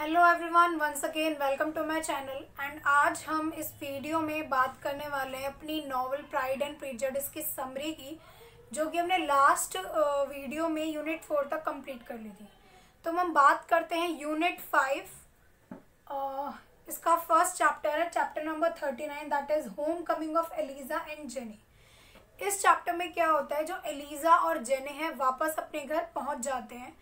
Hello everyone, once again welcome to my channel. And आज हम इस वीडियो में बात करने वाले हैं अपनी नॉवल प्राइड एंड प्रेजुडिस की समरी की, जो कि हमने लास्ट वीडियो में यूनिट 4 तक कंप्लीट कर ली थी। तो हम बात करते हैं यूनिट 5। इसका फर्स्ट चैप्टर है chapter number 39, that is home coming of Eliza and Jane. इस चैप्टर में क्या होता है, जो एलिजा और जेनी है वापस अपने घर पहुँच जाते हैं।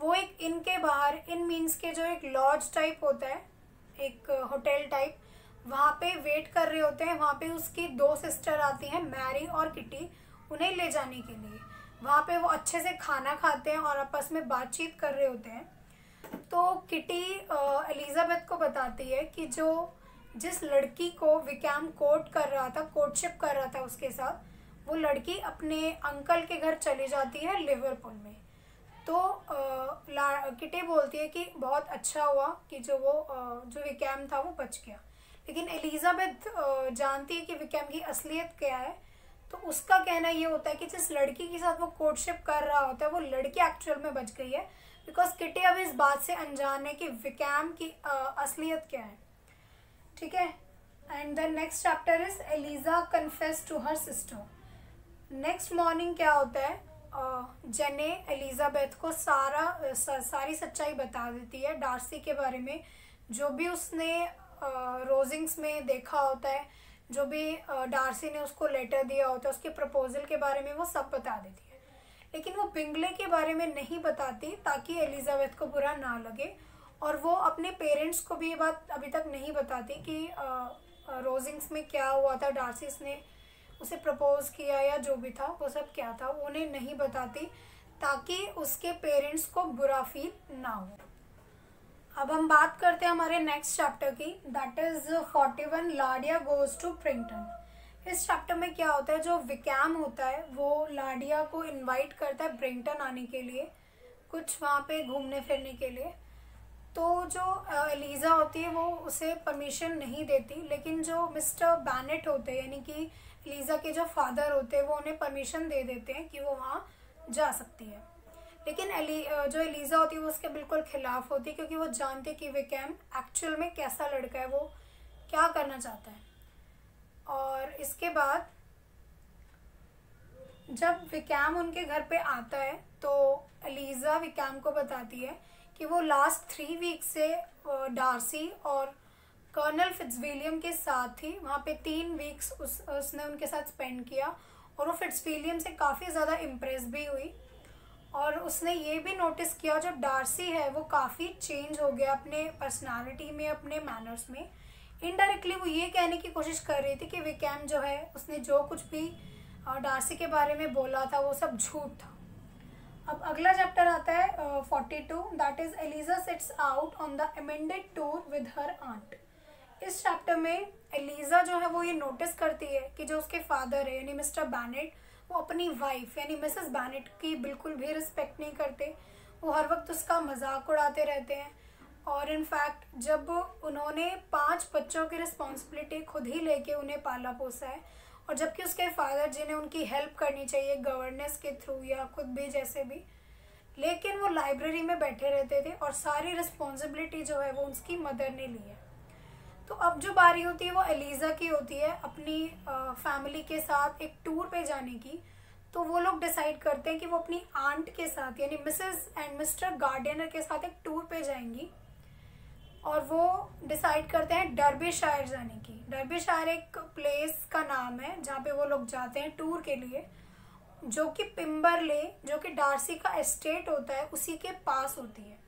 वो एक इन के बाहर, इन मीन्स के जो एक लॉज टाइप होता है, एक होटल टाइप, वहाँ पे वेट कर रहे होते हैं। वहाँ पे उसकी 2 सिस्टर आती हैं, मैरी और किटी, उन्हें ले जाने के लिए। वहाँ पे वो अच्छे से खाना खाते हैं और आपस में बातचीत कर रहे होते हैं। तो किटी एलिजाबेथ को बताती है कि जिस लड़की को विकैम कोर्टशिप कर रहा था, उसके साथ वो लड़की अपने अंकल के घर चली जाती है लिवरपूल में। तो किटी बोलती है कि बहुत अच्छा हुआ कि जो विकैम था वो बच गया। लेकिन एलिजाबेथ जानती है कि विकैम की असलियत क्या है। तो उसका कहना ये होता है कि जिस लड़की के साथ वो कोर्टशिप कर रहा होता है वो लड़की एक्चुअल में बच गई है, बिकॉज किटी अब इस बात से अनजान है कि विकैम की असलियत क्या है। ठीक है। And the next chapter is Eliza confess to her sister. Next morning क्या होता है, जेने एलिजाबेथ को सारी सच्चाई बता देती है डार्सी के बारे में, जो भी उसने रोजिंग्स में देखा होता है, जो भी डार्सी ने उसको लेटर दिया होता है, उसके प्रपोजल के बारे में वो सब बता देती है। लेकिन वो बिंगले के बारे में नहीं बताती ताकि एलिजाबेथ को बुरा ना लगे, और वो अपने पेरेंट्स को भी ये बात अभी तक नहीं बताती कि रोजिंग्स में क्या हुआ था, डार्सी ने उसे प्रपोज किया या जो भी था वो सब क्या था, उन्हें नहीं बताती ताकि उसके पेरेंट्स को बुरा फील ना हो। अब हम बात करते हैं हमारे नेक्स्ट चैप्टर की, that is 41 Lydia goes to Brighton. इस चैप्टर में क्या होता है, जो विकैम होता है वो लाडिया को इनवाइट करता है ब्रिंगटन आने के लिए, कुछ वहाँ पे घूमने फिरने के लिए। तो जो एलिजा होती है वो उसे परमिशन नहीं देती, लेकिन जो मिस्टर बैनेट होते हैं, यानी कि एलिजा के जो फादर होते हैं, वो उन्हें परमिशन दे देते हैं कि वो वहाँ जा सकती है। लेकिन जो एलिजा होती है वो उसके बिल्कुल खिलाफ होती है, क्योंकि वो जानती है कि विकैम एक्चुअल में कैसा लड़का है, वो क्या करना चाहता है। और इसके बाद जब विकैम उनके घर पे आता है तो एलिजा विकैम को बताती है कि वो लास्ट 3 वीक से डार्सी और कर्नल फिट्जविलियम के साथ थी। वहाँ पे 3 वीक्स उसने उनके साथ स्पेंड किया, और वो फिट्जविलियम से काफ़ी ज़्यादा इम्प्रेस भी हुई। और उसने ये भी नोटिस किया जो डार्सी है वो काफ़ी चेंज हो गया अपने पर्सनालिटी में, अपने मैनर्स में। इनडायरेक्टली वो ये कहने की कोशिश कर रही थी कि विकैम जो है उसने जो कुछ भी डार्सी के बारे में बोला था वो सब झूठ था। अब अगला चैप्टर आता है 42, that is Eliza sets out on the amended tour with her aunt. इस चैप्टर में एलिजा जो है वो ये नोटिस करती है कि जो उसके फादर है यानी मिस्टर बैनेट, वो अपनी वाइफ यानी मिसेस बैनेट की बिल्कुल भी रिस्पेक्ट नहीं करते। वो हर वक्त उसका मजाक उड़ाते रहते हैं, और इनफैक्ट जब उन्होंने 5 बच्चों की रिस्पॉन्सिबिलिटी खुद ही लेके उन्हें पाला पोसा है, और जबकि उसके फादर जिन्हें उनकी हेल्प करनी चाहिए गवर्नेंस के थ्रू या खुद भी जैसे भी, लेकिन वो लाइब्रेरी में बैठे रहते थे और सारी रिस्पॉन्सिबिलिटी जो है वो उसकी मदर ने ली है। तो अब जो बारी होती है वो एलिजा की होती है अपनी फैमिली के साथ एक टूर पे जाने की। तो वो लोग डिसाइड करते हैं कि वो अपनी आंट के साथ यानी मिसेस एंड मिस्टर गार्डनर के साथ एक टूर पे जाएंगी, और वो डिसाइड करते हैं डर्बीशायर जाने की। डर्बीशायर एक प्लेस का नाम है जहाँ पे वो लोग जाते हैं टूर के लिए, जो कि पेम्बरले, जो कि डार्सी का एस्टेट होता है, उसी के पास होती है।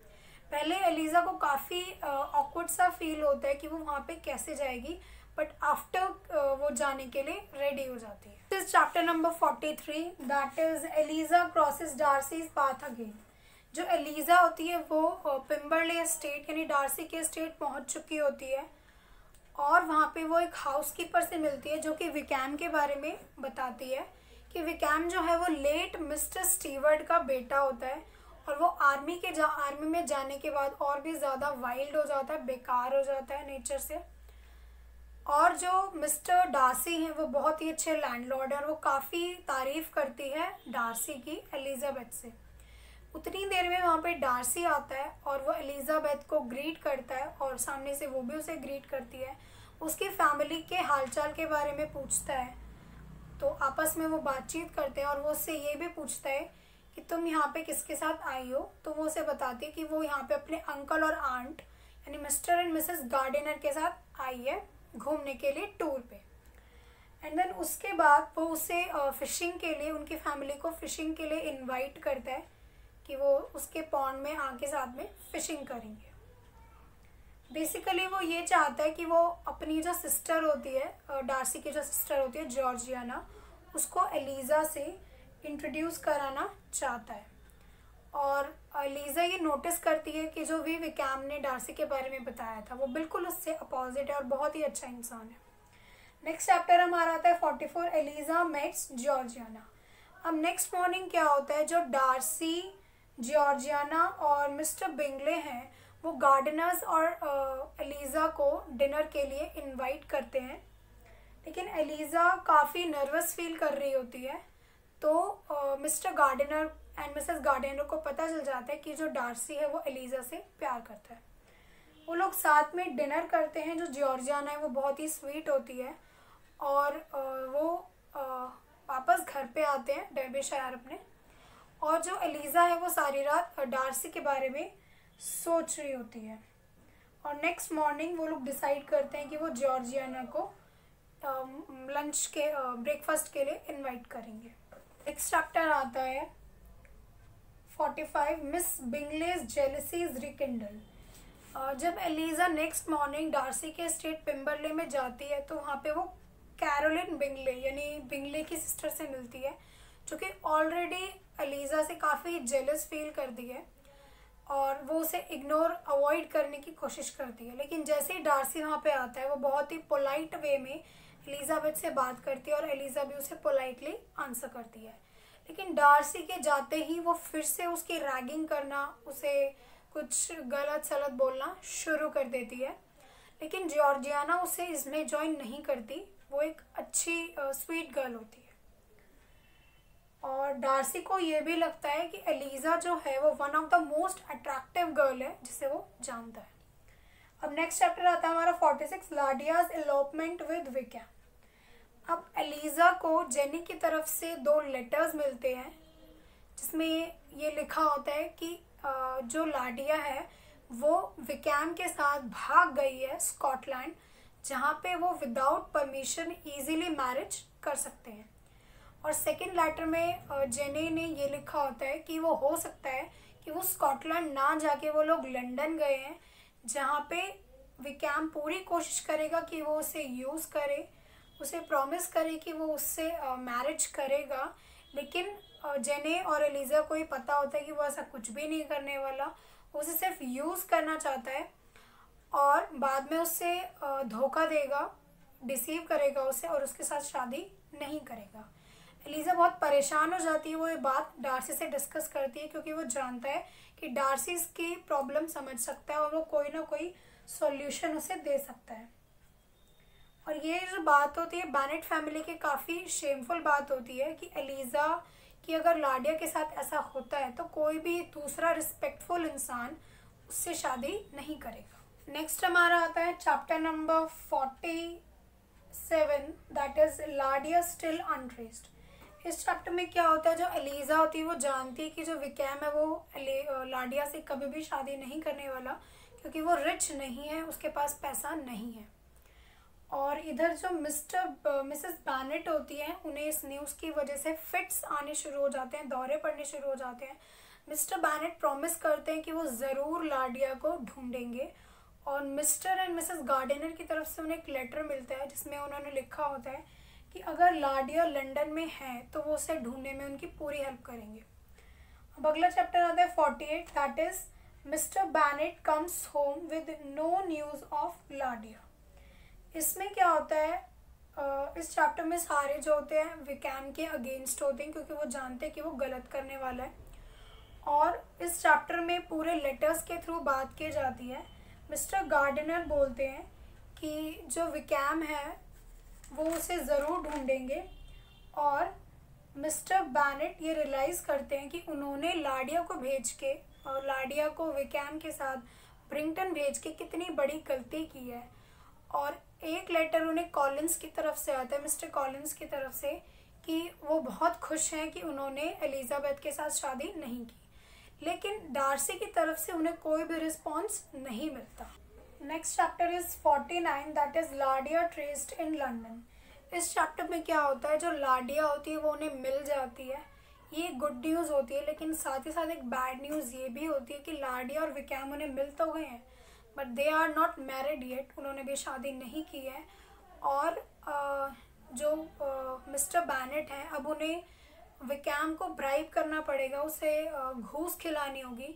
पहले एलिजा को काफ़ी ऑकवर्ड सा फील होता है कि वो वहाँ पे कैसे जाएगी, बट आफ्टर वो जाने के लिए रेडी हो जाती है। This chapter number 43, that is Eliza crosses Darcy's path again. जो एलिजा होती है वो पेम्बरले एस्टेट यानी डार्सी के एस्टेट पहुँच चुकी होती है, और वहाँ पे वो एक हाउसकीपर से मिलती है जो कि विकैम के बारे में बताती है कि विकैम जो है वो लेट मिस्टर स्टीवर्ड का बेटा होता है, और वो आर्मी में जाने के बाद और भी ज़्यादा वाइल्ड हो जाता है, बेकार हो जाता है नेचर से। और जो मिस्टर डार्सी हैं वो बहुत ही अच्छे लैंडलॉर्ड हैं, और वो काफ़ी तारीफ़ करती है डार्सी की एलिजाबेथ से। उतनी देर में वहाँ पे डार्सी आता है और वो एलिजाबेथ को ग्रीट करता है और सामने से वो भी उसे ग्रीट करती है। उसकी फैमिली के हालचाल के बारे में पूछता है, तो आपस में वो बातचीत करते हैं और वो उससे ये भी पूछता है कि तुम यहाँ पे किसके साथ आई हो, तो वो उसे बताती है कि वो यहाँ पे अपने अंकल और आंट यानी मिस्टर एंड मिसेस गार्डनर के साथ आई है घूमने के लिए टूर पे। एंड देन उसके बाद वो उसे फिशिंग के लिए, उनकी फैमिली को फिशिंग के लिए इन्वाइट करता है कि वो उसके पॉन्ड में आके साथ में फिशिंग करेंगे। बेसिकली वो ये चाहता है कि वो अपनी जो सिस्टर होती है, डार्सी की जो सिस्टर होती है जॉर्जियाना, उसको एलिजा से इंट्रोड्यूस कराना चाहता है। और एलिजा ये नोटिस करती है कि जो भी विकैम ने डार्सी के बारे में बताया था वो बिल्कुल उससे अपोजिट है और बहुत ही अच्छा इंसान है। नेक्स्ट चैप्टर हमारा आता है 44 एलिजा मेट्स जॉर्जियाना। अब नेक्स्ट मॉर्निंग क्या होता है, जो डार्सी, जॉर्जियाना और मिस्टर बिंगले हैं वो गार्डनर्स और एलिज़ा को डिनर के लिए इनवाइट करते हैं, लेकिन एलिज़ा काफ़ी नर्वस फील कर रही होती है। तो Mr Gardiner and Mrs Gardiner को पता चल जाता है कि जो डार्सी है वो एलिज़ा से प्यार करता है। वो लोग साथ में डिनर करते हैं। जो जॉर्जियाना है वो बहुत ही स्वीट होती है और वो वापस घर पे आते हैं डर्बीशायर अपने, और जो एलिज़ा है वो सारी रात डार्सी के बारे में सोच रही होती है। और नेक्स्ट मॉर्निंग वो लोग डिसाइड करते हैं कि वो जॉर्जियाना को लंच के ब्रेकफास्ट के लिए इनवाइट करेंगे। नेक्स्ट चैप्टर आता है 45 मिस बिंगलेज जेलसीज रिकिंडल। जब एलिज़ा नेक्स्ट मॉर्निंग डार्सी के स्टेट पेम्बरले में जाती है तो वहाँ पे वो कैरोलिन बिंगले यानी बिंगले की सिस्टर से मिलती है, जो कि ऑलरेडी एलिज़ा से काफ़ी जेलस फील करती है और वो उसे इग्नोर अवॉइड करने की कोशिश करती है। लेकिन जैसे ही डार्सी वहाँ पे आता है वो बहुत ही पोलाइट वे में एलिजाबेथ से बात करती है और एलिज़ा भी उसे पोलाइटली आंसर करती है। लेकिन डार्सी के जाते ही वो फिर से उसकी रैगिंग करना, उसे कुछ गलत सलत बोलना शुरू कर देती है। लेकिन जॉर्जियाना उसे इसमें ज्वाइन नहीं करती, वो एक अच्छी स्वीट गर्ल होती है। और डार्सी को ये भी लगता है कि एलिज़ा जो है वो one of the most attractive girl है जिसे वो जानता है। अब नेक्स्ट चैप्टर आता है हमारा 46 लाडियाज एलॉपमेंट विद विकैम। अब एलिज़ा को जेनी की तरफ से 2 लेटर्स मिलते हैं जिसमें ये लिखा होता है कि जो लाडिया है वो विकैम के साथ भाग गई है स्कॉटलैंड, जहाँ पे वो विदाउट परमिशन ईजिली मैरिज कर सकते हैं। और सेकंड लेटर में जेनी ने ये लिखा होता है कि वो हो सकता है कि वो स्कॉटलैंड ना जाके वो लोग लंदन गए हैं, जहाँ पे विकैम पूरी कोशिश करेगा कि वो उसे यूज़ करे, उसे प्रॉमिस करे कि वो उससे मैरिज करेगा। लेकिन जेनी और एलिज़ा को ही पता होता है कि वो ऐसा कुछ भी नहीं करने वाला, उसे सिर्फ यूज़ करना चाहता है और बाद में उससे धोखा देगा, डिसीव करेगा उसे और उसके साथ शादी नहीं करेगा। एलिज़ा बहुत परेशान हो जाती है, वो ये बात डार्सी से डिस्कस करती है क्योंकि वो जानता है कि डार्सी इसकी प्रॉब्लम समझ सकता है और वो कोई ना कोई सॉल्यूशन उसे दे सकता है। और ये जो बात होती है बेनेट फैमिली के काफ़ी शेमफुल बात होती है कि एलिज़ा की अगर लाडिया के साथ ऐसा होता है तो कोई भी दूसरा रिस्पेक्टफुल इंसान उससे शादी नहीं करेगा। नेक्स्ट हमारा आता है chapter number 47 that is Lydia still unrest. इस चैप्टर में क्या होता है, जो एलिज़ा होती है वो जानती है कि जो विकैम है वो लाडिया से कभी भी शादी नहीं करने वाला क्योंकि वो रिच नहीं है, उसके पास पैसा नहीं है। और इधर जो मिस्टर मिसेस बैनेट होती हैं उन्हें इस न्यूज़ की वजह से फिट्स आने शुरू हो जाते हैं, दौरे पड़ने शुरू हो जाते हैं। मिस्टर बैनेट प्रॉमिस करते हैं कि वो ज़रूर लाडिया को ढूँढेंगे। और मिस्टर एंड मिसेस गार्डनर की तरफ से उन्हें एक लेटर मिलता है जिसमें उन्होंने लिखा होता है कि अगर लाडिया लंदन में है तो वो उसे ढूंढने में उनकी पूरी हेल्प करेंगे। अब अगला चैप्टर आता है 48 that is Mr Bennet comes home with no news of Lydia. इसमें क्या होता है, इस चैप्टर में सारे जो होते हैं विकैम के अगेंस्ट होते हैं क्योंकि वो जानते हैं कि वो गलत करने वाला है। और इस चैप्टर में पूरे लेटर्स के थ्रू बात की जाती है। मिस्टर गार्डनर बोलते हैं कि जो विकैम है वो उसे ज़रूर ढूंढेंगे और मिस्टर बैनेट ये रियलाइज़ करते हैं कि उन्होंने लाडिया को भेज के और लाडिया को विकैम के साथ ब्रिंगटन भेज के कितनी बड़ी गलती की है। और एक लेटर उन्हें कॉलिंस की तरफ से आता है, मिस्टर कॉलिंस की तरफ से, कि वो बहुत खुश हैं कि उन्होंने एलिजाबेथ के साथ शादी नहीं की। लेकिन डार्सी की तरफ से उन्हें कोई भी रिस्पॉन्स नहीं मिलता। Next chapter is 49 that is Lydia traced in London. इस चैप्टर में क्या होता है, जो लाडिया होती है वो उन्हें मिल जाती है, ये गुड न्यूज़ होती है। लेकिन साथ ही साथ एक बैड न्यूज़ ये भी होती है कि लाडिया और विकैम उन्हें मिल तो गए हैं but they are not married yet, उन्होंने भी शादी नहीं की है। और जो मिस्टर बैनेट हैं अब उन्हें विकैम को ब्राइब करना पड़ेगा, उसे घूस खिलानी होगी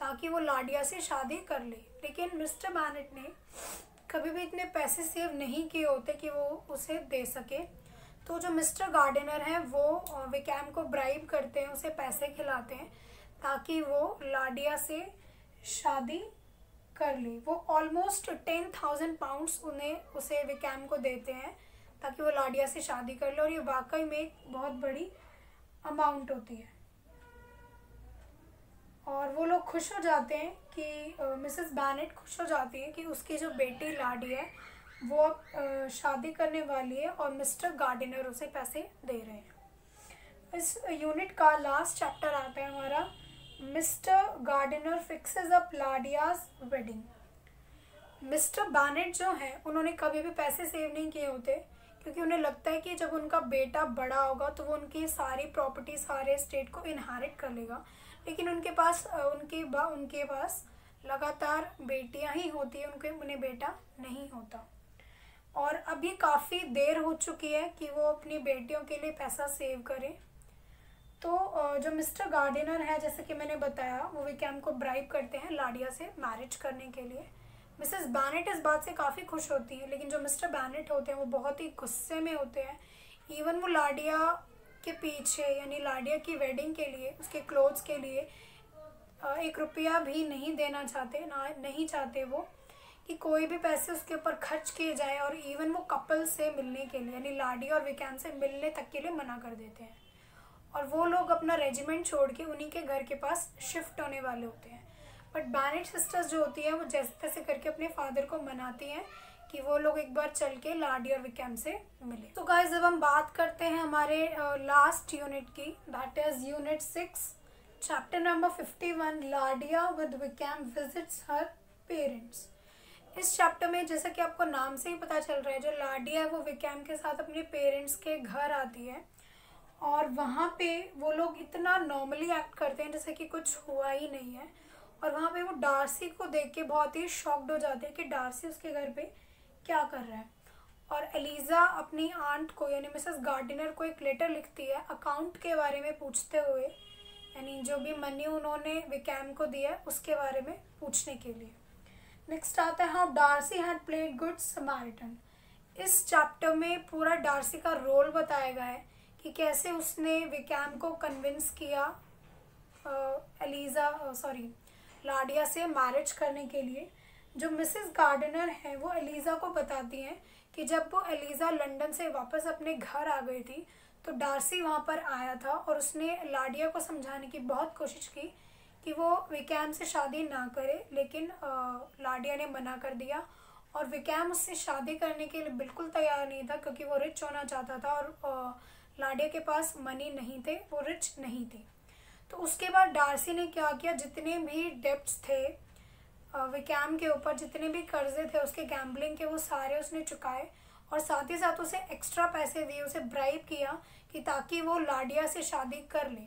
ताकि वो लाडिया से शादी कर ले। लेकिन मिस्टर बैनेट ने कभी भी इतने पैसे सेव नहीं किए होते कि वो उसे दे सके। तो जो मिस्टर गार्डनर हैं वो विकैम को ब्राइब करते हैं, उसे पैसे खिलाते हैं ताकि वो लाडिया से शादी कर ले। वो ऑलमोस्ट 10,000 पाउंड्स उन्हें उसे विकैम को देते हैं ताकि वो लाडिया से शादी कर ले, और ये वाकई में एक बहुत बड़ी अमाउंट होती है। और वो लोग खुश हो जाते हैं कि मिसेस बैनेट खुश हो जाती है कि उसकी जो बेटी लाडी है वो अब शादी करने वाली है और मिस्टर गार्डनर उसे पैसे दे रहे हैं। इस यूनिट का लास्ट चैप्टर आता है हमारा Mr Gardiner fixes up Lydia's wedding. Mr Bennet जो हैं उन्होंने कभी भी पैसे सेव नहीं किए होते क्योंकि उन्हें लगता है कि जब उनका बेटा बड़ा होगा तो वो उनकी सारी प्रॉपर्टी, सारे एस्टेट को इनहेरिट कर लेगा। लेकिन उनके पास लगातार बेटियां ही होती है, उन्हें बेटा नहीं होता। और अभी काफ़ी देर हो चुकी है कि वो अपनी बेटियों के लिए पैसा सेव करें। तो जो मिस्टर गार्डनर है, जैसे कि मैंने बताया, वो विकैम को ब्राइब करते हैं लाडिया से मैरिज करने के लिए। मिसेस बैनेट इस बात से काफ़ी खुश होती है, लेकिन जो मिस्टर बैनेट होते हैं वो बहुत ही गुस्से में होते हैं। इवन वो लाडिया के पीछे, यानी लाडिया की वेडिंग के लिए, उसके क्लोथ्स के लिए एक रुपया भी नहीं देना चाहते, नहीं चाहते वो कि कोई भी पैसे उसके ऊपर खर्च किए जाए। और इवन वो कपल से मिलने के लिए, यानी लाडिया और विकैम से मिलने तक के लिए मना कर देते हैं। और वो लोग अपना रेजिमेंट छोड़ के उन्हीं के घर के पास शिफ्ट होने वाले होते हैं। बट बैनेट सिस्टर्स जो होती है वो जैसे तैसे करके अपने फादर को मनाती हैं कि वो लोग एक बार चल के लाडिया और विकैम से मिले। तो गाइस, जब हम बात करते हैं हमारे लास्ट यूनिट की, that is unit 6 chapter number 51 Lydia with Wickham visits her parents. इस चैप्टर में, जैसा कि आपको नाम से ही पता चल रहा है, जो लाडिया है वो विकैम के साथ अपने पेरेंट्स के घर आती है और वहाँ पे वो लोग इतना नॉर्मली एक्ट करते हैं जैसे कि कुछ हुआ ही नहीं है। और वहाँ पे वो डार्सी को देख के बहुत ही शॉक्ड हो जाते हैं कि डार्सी उसके घर पे क्या कर रहा है। और एलिज़ा अपनी आंट को, यानी मिसेस गार्डनर को, एक लेटर लिखती है अकाउंट के बारे में पूछते हुए, यानी जो भी मनी उन्होंने विकैम को दिया उसके बारे में पूछने के लिए। नेक्स्ट आता है how Darcy had played good Samaritan. इस चैप्टर में पूरा डार्सी का रोल बताया गया है कि कैसे उसने विकैम को कन्विंस किया लाडिया से मैरिज करने के लिए। जो मिसेस गार्डनर हैं वो एलिज़ा को बताती हैं कि जब वो एलिज़ा लंदन से वापस अपने घर आ गई थी तो डार्सी वहाँ पर आया था और उसने लाडिया को समझाने की बहुत कोशिश की कि वो विकैम से शादी ना करे, लेकिन लाडिया ने मना कर दिया। और विकैम उससे शादी करने के लिए बिल्कुल तैयार नहीं था क्योंकि वो रिच होना चाहता था और लाडिया के पास मनी नहीं थे, वो रिच नहीं थी। तो उसके बाद डार्सी ने क्या किया, जितने भी डेब्ट्स थे विकैम के ऊपर, जितने भी कर्जे थे उसके गैम्बलिंग के, वो सारे उसने चुकाए। और साथ ही साथ उसे एक्स्ट्रा पैसे दिए, उसे ब्राइब किया कि ताकि वो लाडिया से शादी कर ले।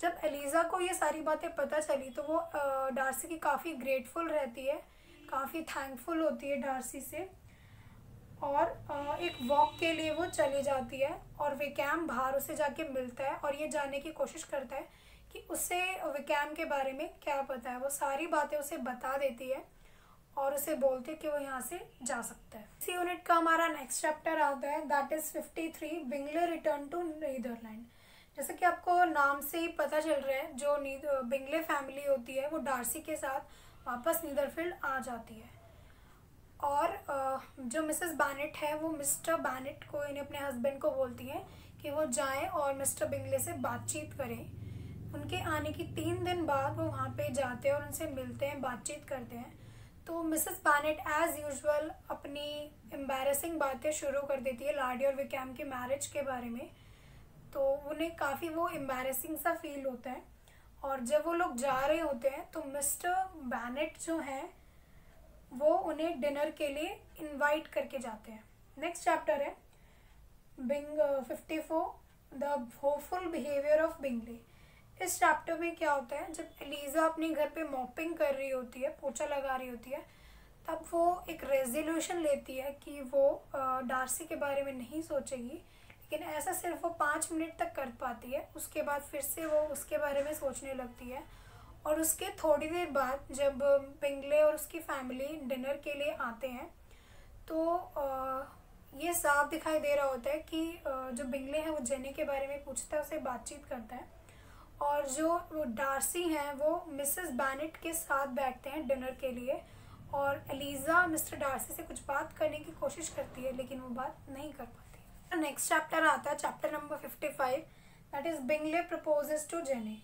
जब एलिज़ा को ये सारी बातें पता चली तो वो डार्सी की काफ़ी ग्रेटफुल रहती है, काफ़ी थैंकफुल होती है डार्सी से। और एक वॉक के लिए वो चली जाती है और विकैम बाहर उसे जाके मिलता है और ये जानने की कोशिश करता है कि उसे विकैम के बारे में क्या पता है। वो सारी बातें उसे बता देती है और उसे बोलती है कि वो यहाँ से जा सकता है। इस यूनिट का हमारा नेक्स्ट चैप्टर आता है that is 53 Bingley return to Netherlands. जैसे कि आपको नाम से ही पता चल रहा है, जो बिंगले फैमिली होती है वो डार्सी के साथ वापस नीदरफील्ड आ जाती है। और जो मिसेस बैनेट है वो मिस्टर बैनेट को, यानी अपने हस्बैंड को बोलती है कि वो जाएं और मिस्टर बिंगले से बातचीत करें। उनके आने की 3 दिन बाद वो वहाँ पे जाते हैं और उनसे मिलते हैं, बातचीत करते हैं। तो मिसेस बैनेट एज़ यूजुअल अपनी एम्बैरेसिंग बातें शुरू कर देती है लाडी और विकैम के मैरिज के बारे में। तो उन्हें काफ़ी वो एम्बैरेसिंग सा फील होता है। और जब वो लोग जा रहे होते हैं तो मिस्टर बैनेट जो हैं वो उन्हें डिनर के लिए इनवाइट करके जाते हैं। नेक्स्ट चैप्टर है 54 the hopeful behaviour of Bingley. इस चैप्टर में क्या होता है, जब एलिजा अपने घर पे मॉपिंग कर रही होती है, पोछा लगा रही होती है, तब वो एक रेजोल्यूशन लेती है कि वो डार्सी के बारे में नहीं सोचेगी, लेकिन ऐसा सिर्फ वो 5 मिनट तक कर पाती है। उसके बाद फिर से वो उसके बारे में सोचने लगती है। और उसके थोड़ी देर बाद जब बिंगले और उसकी फैमिली डिनर के लिए आते हैं तो ये साफ दिखाई दे रहा होता है कि जो बिंगले हैं वो जेनी के बारे में पूछता है, उससे बातचीत करता है। और जो डार्सी हैं वो मिसेस बैनेट के साथ बैठते हैं डिनर के लिए और एलिजा मिस्टर डार्सी से कुछ बात करने की कोशिश करती है लेकिन वो बात नहीं कर पाती। नेक्स्ट चैप्टर आता है chapter number 55 that is Bingley proposes to jenny.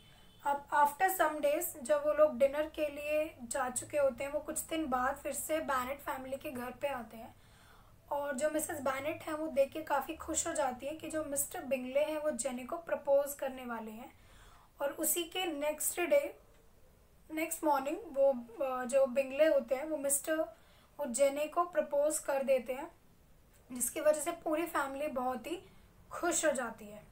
अब आफ्टर सम डेज जब वो लोग डिनर के लिए जा चुके होते हैं, वो कुछ दिन बाद फिर से बैनेट फैमिली के घर पे आते हैं। और जो मिसेस बैनेट हैं वो देख के काफ़ी खुश हो जाती है कि जो मिस्टर बिंगले हैं वो जेनी को प्रपोज करने वाले हैं। और उसी के नेक्स्ट मॉर्निंग वो जो बिंगले होते हैं वो जेनी को प्रपोज कर देते हैं, जिसकी वजह से पूरी फैमिली बहुत ही खुश हो जाती है।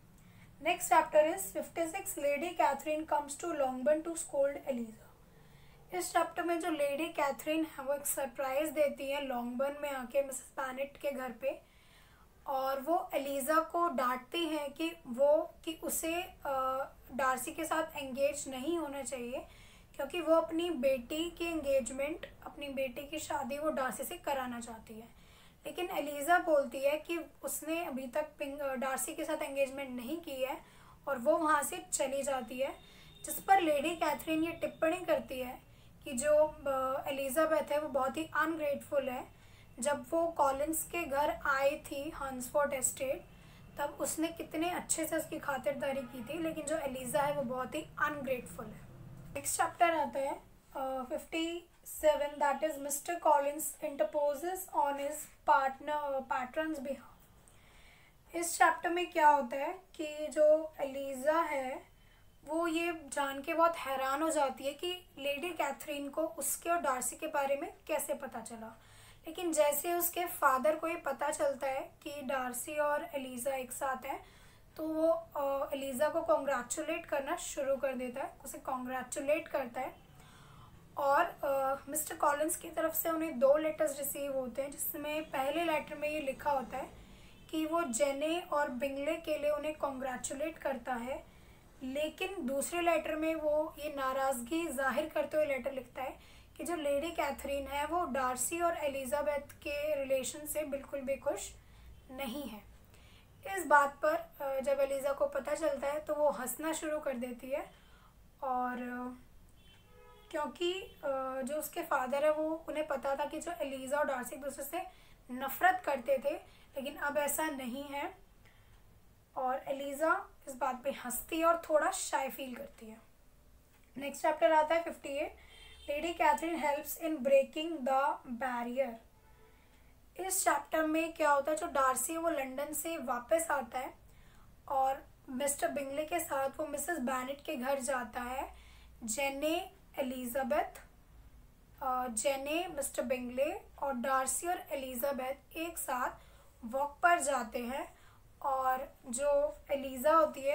Next chapter is 56 Lady Catherine comes to Longbourn to scold Eliza. इस चैप्टर में जो लेडी कैथरीन है वो एक सरप्राइज़ देती है लॉन्गबर्न में आके मिसेस बैनेट के घर पे। और वो एलिजा को डांटती हैं कि उसे डार्सी के साथ एंगेज नहीं होना चाहिए, क्योंकि वो अपनी बेटी की शादी वो डार्सी से कराना चाहती है। लेकिन एलिजा बोलती है कि उसने अभी तक डार्सी के साथ एंगेजमेंट नहीं की है और वो वहाँ से चली जाती है, जिस पर लेडी कैथरीन ये टिप्पणी करती है कि जो एलिजाबेथ है वो बहुत ही अनग्रेटफुल है। जब वो कॉलिंस के घर आई थी हंसफोर्ड एस्टेट, तब उसने कितने अच्छे से उसकी खातिरदारी की थी, लेकिन जो एलिजा है वो बहुत ही अनग्रेटफुल है। नेक्स्ट चैप्टर आता है 57 that is Mr. Collins interposes on his patron's behalf। इस चैप्टर में क्या होता है कि जो एलिजा है वो ये जान के बहुत हैरान हो जाती है कि लेडी कैथरीन को उसके और डार्सी के बारे में कैसे पता चला। लेकिन जैसे उसके फादर को ये पता चलता है कि डार्सी और एलिजा एक साथ हैं, तो वो एलिजा को कॉन्ग्रेचुलेट करना शुरू कर देता है, उसे कॉन्ग्रेचुलेट करता है। और मिस्टर कॉलिंस की तरफ से उन्हें 2 लेटर्स रिसीव होते हैं, जिसमें पहले लेटर में ये लिखा होता है कि वो जेनी और बिंगले के लिए उन्हें कॉन्ग्रेचुलेट करता है, लेकिन दूसरे लेटर में वो ये नाराज़गी जाहिर करते हुए लेटर लिखता है कि जो लेडी कैथरीन है वो डार्सी और एलिजाबेथ के रिलेशन से बिल्कुल भी खुश नहीं है। इस बात पर जब एलिजा को पता चलता है तो वो हंसना शुरू कर देती है, और क्योंकि जो उसके फादर है वो उन्हें पता था कि जो एलिजा और डार्सी एक दूसरे से नफ़रत करते थे, लेकिन अब ऐसा नहीं है। और एलिजा इस बात पे हंसती है और थोड़ा शाय फील करती है। नेक्स्ट चैप्टर आता है 58 Lady Catherine helps in breaking the barrier. इस चैप्टर में क्या होता है, जो डार्सी है वो लंदन से वापस आता है और मिस्टर बिंगले के साथ वो मिसेस बैनेट के घर जाता है। जेनी, मिस्टर बिंगले और डार्सी और एलिजाबेथ एक साथ वॉक पर जाते हैं। और जो एलिजा होती है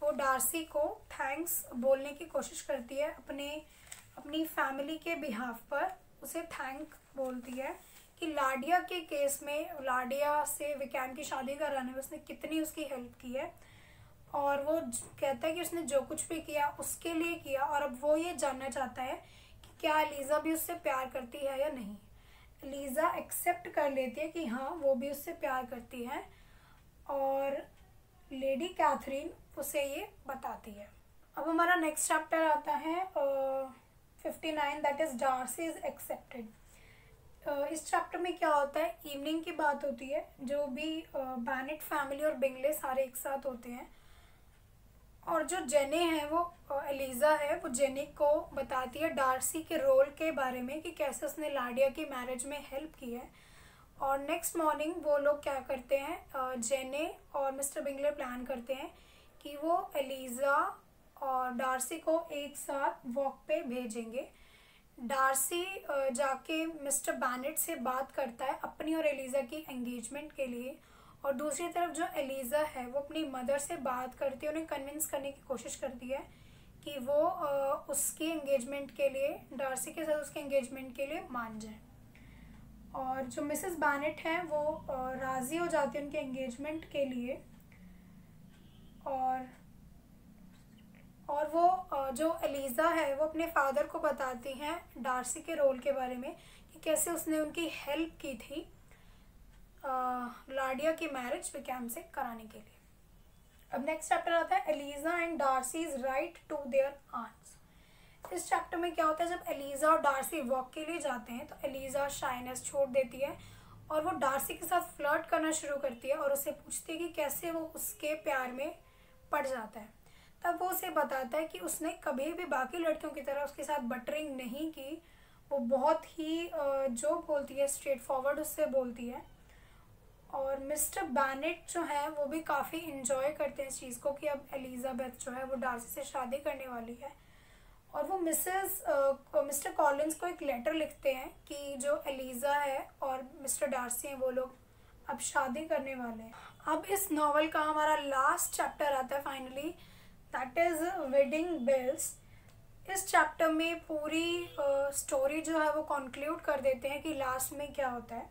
वो डार्सी को थैंक्स बोलने की कोशिश करती है, अपनी फैमिली के बिहाफ पर उसे थैंक बोलती है कि लाडिया के केस में, लाडिया से विकैम की शादी कराने में उसने कितनी उसकी हेल्प की है। और वो कहता है कि उसने जो कुछ भी किया उसके लिए किया, और अब वो ये जानना चाहता है कि क्या एलिजा भी उससे प्यार करती है या नहीं। एलिजा एक्सेप्ट कर लेती है कि हाँ, वो भी उससे प्यार करती है, और लेडी कैथरीन उसे ये बताती है। अब हमारा नेक्स्ट चैप्टर आता है 59 that is Darcy is accepted. इस चैप्टर में क्या होता है, इवनिंग की बात होती है, जो भी बैनेट फैमिली और बिंगले सारे एक साथ होते हैं, और जो जेने है वो एलिज़ा है, वो जेने को बताती है डार्सी के रोल के बारे में कि कैसे उसने लाडिया की मैरिज में हेल्प की है। और नेक्स्ट मॉर्निंग वो लोग क्या करते हैं, जेने और मिस्टर बिंगले प्लान करते हैं कि वो एलिज़ा और डार्सी को एक साथ वॉक पे भेजेंगे। डार्सी जाके मिस्टर बैनेट से बात करता है अपनी और एलिज़ा की एंगेजमेंट के लिए, और दूसरी तरफ जो एलिज़ा है वो अपनी मदर से बात करती है, उन्हें कन्विंस करने की कोशिश करती है कि वो उसकी एंगेजमेंट के लिए, डार्सी के साथ उसके एंगेजमेंट के लिए मान जाए। और जो मिसेस बैनेट हैं वो राज़ी हो जाती है उनके एंगेजमेंट के लिए। और वो जो एलिज़ा है वो अपने फादर को बताती हैं डार्सी के रोल के बारे में कि कैसे उसने उनकी हेल्प की थी लाडिया की मैरिज विकैम से कराने के लिए। अब नेक्स्ट चैप्टर आता है Eliza and Darcy's write to their aunts. इस चैप्टर में क्या होता है, जब एलिज़ा और डार्सी वॉक के लिए जाते हैं तो एलिज़ा शाइनेस छोड़ देती है और वो डार्सी के साथ फ्लर्ट करना शुरू करती है और उससे पूछती है कि कैसे वो उसके प्यार में पड़ जाता है। तब वो उसे बताता है कि उसने कभी भी बाकी लड़कियों की तरह उसके साथ बटरिंग नहीं की, वो बहुत ही जो बोलती है स्ट्रेट फॉरवर्ड उससे बोलती है। और मिस्टर बैनेट जो है वो भी काफ़ी इन्जॉय करते हैं इस चीज़ को कि अब एलिज़ाबेथ जो है वो डार्सी से शादी करने वाली है। और वो मिस्टर कॉलिंस को एक लेटर लिखते हैं कि जो एलिज़ा है और मिस्टर डार्सी हैं वो लोग अब शादी करने वाले हैं। अब इस नावल का हमारा लास्ट चैप्टर आता है finally, that is wedding bells. इस चैप्टर में पूरी स्टोरी जो है वो कंक्लूड कर देते हैं कि लास्ट में क्या होता है।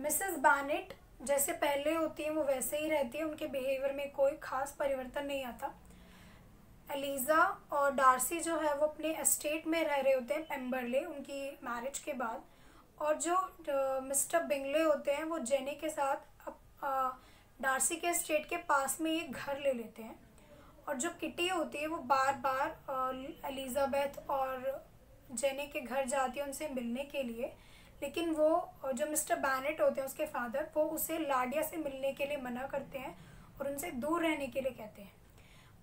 मिसेस बैनेट जैसे पहले होती है वो वैसे ही रहती है, उनके बिहेवियर में कोई ख़ास परिवर्तन नहीं आता। एलिज़ा और डार्सी जो है वो अपने एस्टेट में रह रहे होते हैं पेम्बरले उनकी मैरिज के बाद, और जो मिस्टर बिंगले होते हैं वो जेने के साथ डार्सी के एस्टेट के पास में एक घर ले लेते हैं। और जो किटी होती है वो बार बार एलिज़ाबेथ और जेने के घर जाती है उनसे मिलने के लिए, लेकिन वो जो मिस्टर बैनेट होते हैं उसके फादर वो उसे लाडिया से मिलने के लिए मना करते हैं और उनसे दूर रहने के लिए कहते हैं।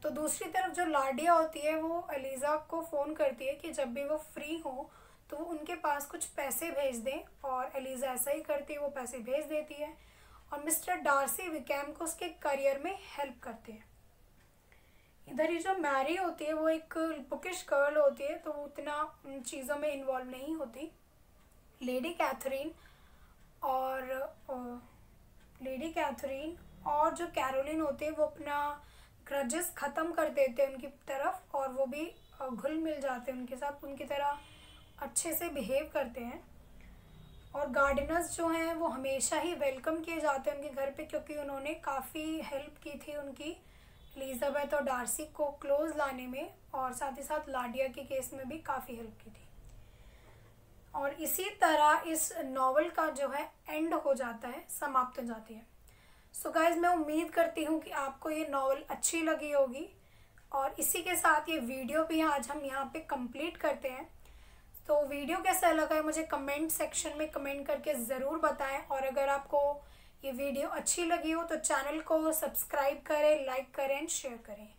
तो दूसरी तरफ जो लाडिया होती है वो एलिज़ा को फ़ोन करती है कि जब भी वो फ्री हो तो वो उनके पास कुछ पैसे भेज दें, और एलिज़ा ऐसा ही करती है, वो पैसे भेज देती है। और मिस्टर डार्सी विकैम को उसके करियर में हेल्प करते हैं। इधर ही जो मैरी होती है वो एक बुकिश गर्ल होती है तो वो उतना चीज़ों में इन्वॉल्व नहीं होती। लेडी कैथरीन और जो कैरोलिन होती है वो अपना ग्रजेस ख़त्म कर देते हैं उनकी तरफ, और वो भी घुल मिल जाते हैं उनके साथ, उनकी तरह अच्छे से बिहेव करते हैं। और गार्डनर्स जो हैं वो हमेशा ही वेलकम किए जाते हैं उनके घर पे, क्योंकि उन्होंने काफ़ी हेल्प की थी उनकी एलिज़ाबेथ और डार्सी को क्लोज लाने में, और साथ ही साथ लाडिया के केस में भी काफ़ी हेल्प की थी। और इसी तरह इस नॉवल का जो है एंड हो जाता है, समाप्त हो जाती है। सो गाइज़, मैं उम्मीद करती हूँ कि आपको ये नॉवल अच्छी लगी होगी, और इसी के साथ ये वीडियो भी आज हम यहाँ पे कंप्लीट करते हैं। तो वीडियो कैसा लगा है मुझे कमेंट सेक्शन में कमेंट करके ज़रूर बताएं, और अगर आपको ये वीडियो अच्छी लगी हो तो चैनल को सब्सक्राइब करें, लाइक करें एंड शेयर करें।